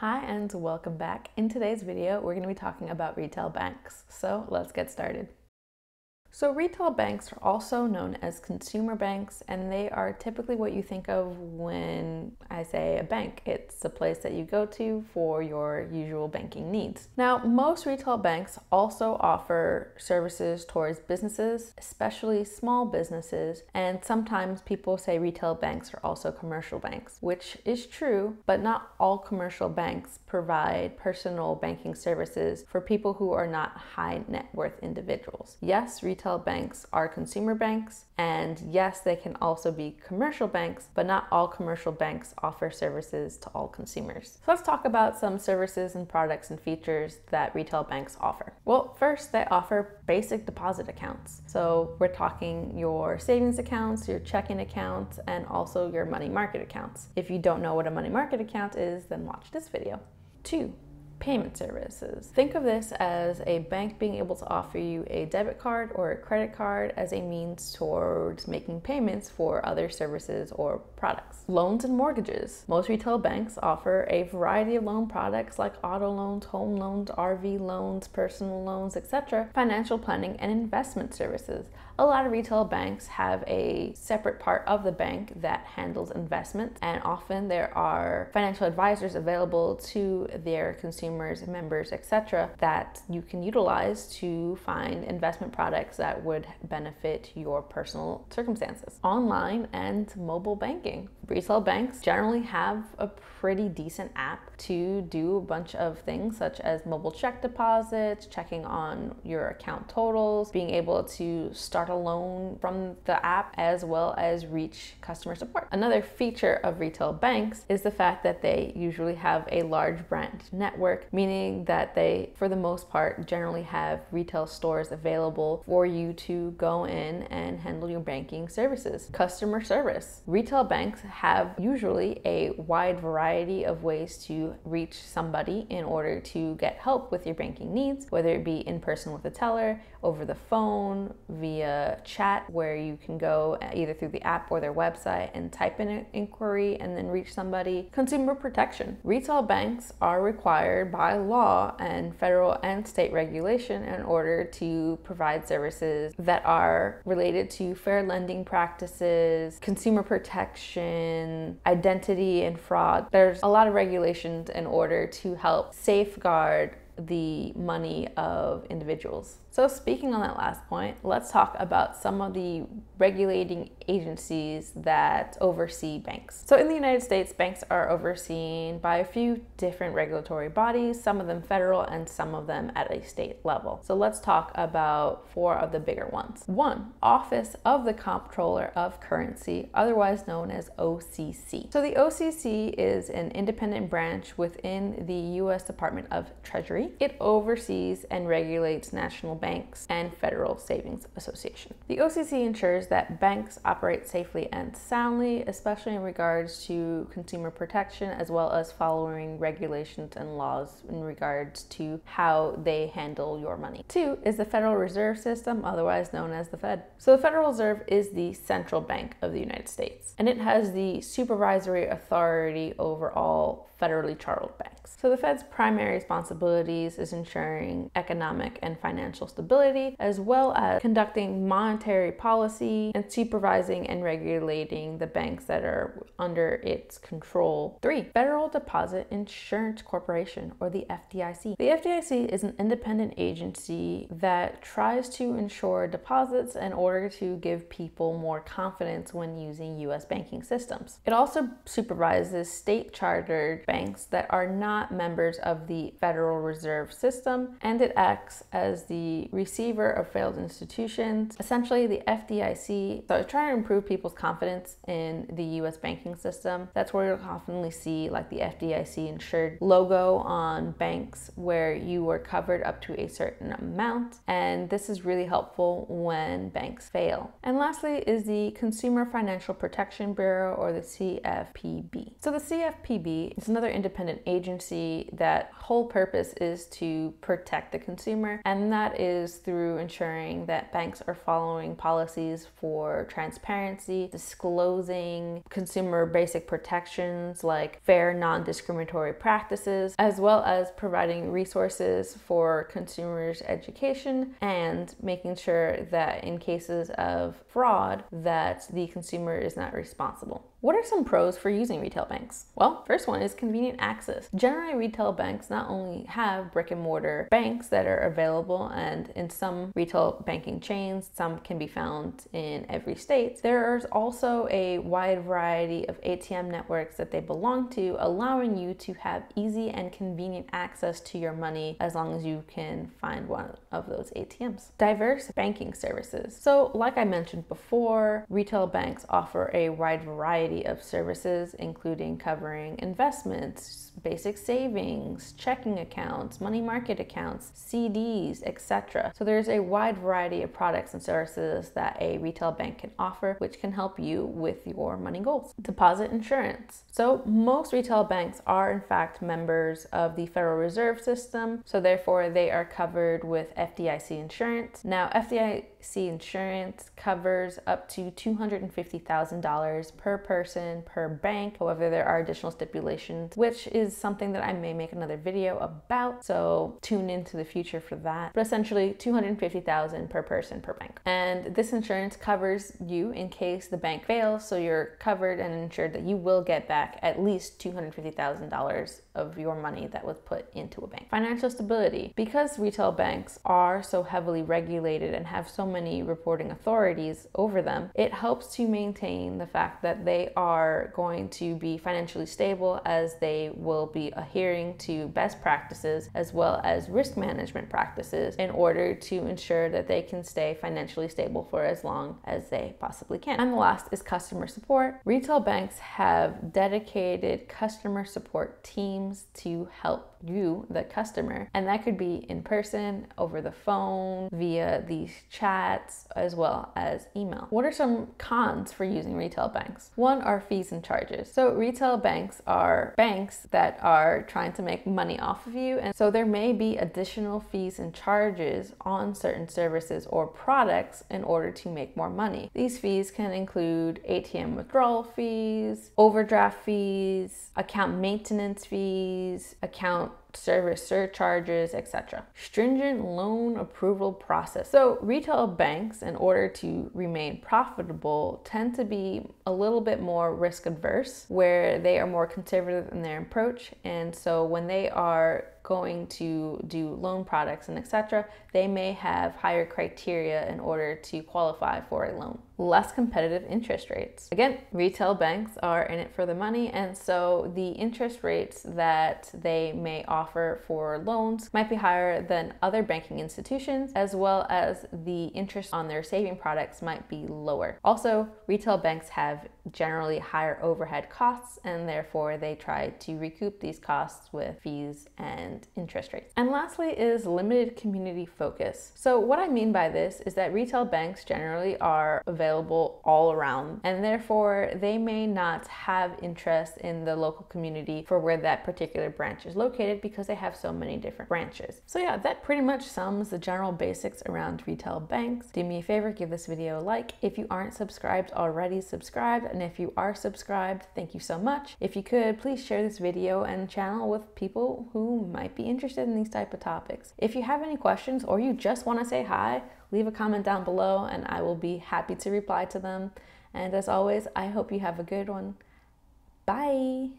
Hi and welcome back. In today's video, we're going to be talking about retail banks. So let's get started. So retail banks are also known as consumer banks, and they are typically what you think of when I say a bank. It's a place that you go to for your usual banking needs. Now, most retail banks also offer services towards businesses, especially small businesses, and sometimes people say retail banks are also commercial banks, which is true, but not all commercial banks provide personal banking services for people who are not high net worth individuals. Yes, retail banks are consumer banks, and yes, they can also be commercial banks, but not all commercial banks offer services to all consumers. So let's talk about some services and products and features that retail banks offer. Well, first, they offer basic deposit accounts. So we're talking your savings accounts, your checking accounts, and also your money market accounts. If you don't know what a money market account is, then watch this video. 2. Payment services. Think of this as a bank being able to offer you a debit card or a credit card as a means towards making payments for other services or products. Loans and mortgages. Most retail banks offer a variety of loan products like auto loans, home loans, RV loans, personal loans, etc., financial planning and investment services. A lot of retail banks have a separate part of the bank that handles investments, and often there are financial advisors available to their consumers, members, etc., that you can utilize to find investment products that would benefit your personal circumstances. Online and mobile banking. Retail banks generally have a pretty decent app to do a bunch of things such as mobile check deposits, checking on your account totals, being able to start a loan from the app, as well as reach customer support. Another feature of retail banks is the fact that they usually have a large branch network, meaning that they, for the most part, generally have retail stores available for you to go in and handle your banking services. Customer service. Retail banks have usually a wide variety of ways to reach somebody in order to get help with your banking needs, whether it be in person with a teller, over the phone, via chat, where you can go either through the app or their website and type in an inquiry and then reach somebody. Consumer protection. Retail banks are required by law and federal and state regulation in order to provide services that are related to fair lending practices, consumer protection, identity and fraud. There's a lot of regulations in order to help safeguard the money of individuals. So speaking on that last point, let's talk about some of the regulating agencies that oversee banks. So in the United States, banks are overseen by a few different regulatory bodies, some of them federal and some of them at a state level. So let's talk about four of the bigger ones. 1. Office of the Comptroller of Currency, otherwise known as OCC. So the OCC is an independent branch within the U.S. Department of Treasury. It oversees and regulates national banks and federal savings association. The OCC ensures that banks operate safely and soundly, especially in regards to consumer protection, as well as following regulations and laws in regards to how they handle your money. 2 is the Federal Reserve System, otherwise known as the Fed. So the Federal Reserve is the central bank of the United States, and it has the supervisory authority over all federally chartered banks. So the Fed's primary responsibilities is ensuring economic and financial stability, as well as conducting monetary policy and supervising and regulating the banks that are under its control. 3, Federal Deposit Insurance Corporation, or the FDIC. The FDIC is an independent agency that tries to insure deposits in order to give people more confidence when using U.S. banking systems. It also supervises state chartered banks that are not members of the Federal Reserve System, and it acts as the receiver of failed institutions. Essentially, the FDIC, so trying to improve people's confidence in the U.S. banking system. That's where you'll commonly see like the FDIC insured logo on banks where you are covered up to a certain amount, and this is really helpful when banks fail. And lastly is the Consumer Financial Protection Bureau, or the CFPB. So the CFPB is another independent agency that whole purpose is is to protect the consumer, and that is through ensuring that banks are following policies for transparency, disclosing consumer basic protections like fair, non-discriminatory practices, as well as providing resources for consumers' education and making sure that in cases of fraud that the consumer is not responsible. What are some pros for using retail banks? Well, first one is convenient access. Generally, retail banks not only have brick and mortar banks that are available, and in some retail banking chains, some can be found in every state, there's also a wide variety of ATM networks that they belong to, allowing you to have easy and convenient access to your money as long as you can find one of those ATMs. Diverse banking services. So like I mentioned before, retail banks offer a wide variety of services, including covering investments, basic savings, checking accounts, money market accounts, CDs, etc. So there's a wide variety of products and services that a retail bank can offer, which can help you with your money goals. Deposit insurance. So most retail banks are in fact members of the Federal Reserve System, so therefore they are covered with FDIC insurance. Now, FDIC insurance covers up to $250,000 per person per bank. However, there are additional stipulations, which is something that I may make another video about, so tune into the future for that. But essentially $250,000 per person per bank. And this insurance covers you in case the bank fails, so you're covered and insured that you will get back at least $250,000 of your money that was put into a bank. Financial stability. Because retail banks are so heavily regulated and have so many reporting authorities over them, it helps to maintain the fact that they are going to be financially stable, as they will be adhering to best practices as well as risk management practices in order to ensure that they can stay financially stable for as long as they possibly can. And the last is customer support. Retail banks have dedicated customer support teams to help you, the customer, and that could be in person, over the phone, via these chats, as well as email. What are some cons for using retail banks? One are fees and charges. So retail banks are banks that are trying to make money off of you, and so there may be additional fees and charges on certain services or products in order to make more money. These fees can include ATM withdrawal fees, overdraft fees, account maintenance fees, account service surcharges, etc. Stringent loan approval process. So retail banks, in order to remain profitable, tend to be a little bit more risk averse, where they are more conservative in their approach, and so when they are going to do loan products and etc., they may have higher criteria in order to qualify for a loan. Less competitive interest rates. Again, retail banks are in it for the money, and so the interest rates that they may offer for loans might be higher than other banking institutions, as well as the interest on their saving products might be lower. Also, retail banks have generally higher overhead costs, and therefore they try to recoup these costs with fees and interest rates. And lastly is limited community focus. So what I mean by this is that retail banks generally are available all around, and therefore they may not have interest in the local community for where that particular branch is located, because they have so many different branches. So yeah, that pretty much sums the general basics around retail banks. Do me a favor, give this video a like. If you aren't subscribed already, subscribe, and if you are subscribed, thank you so much. If you could, please share this video and channel with people who might be interested in these type of topics. If you have any questions or you just want to say hi, leave a comment down below and I will be happy to reply to them. And as always, I hope you have a good one. Bye.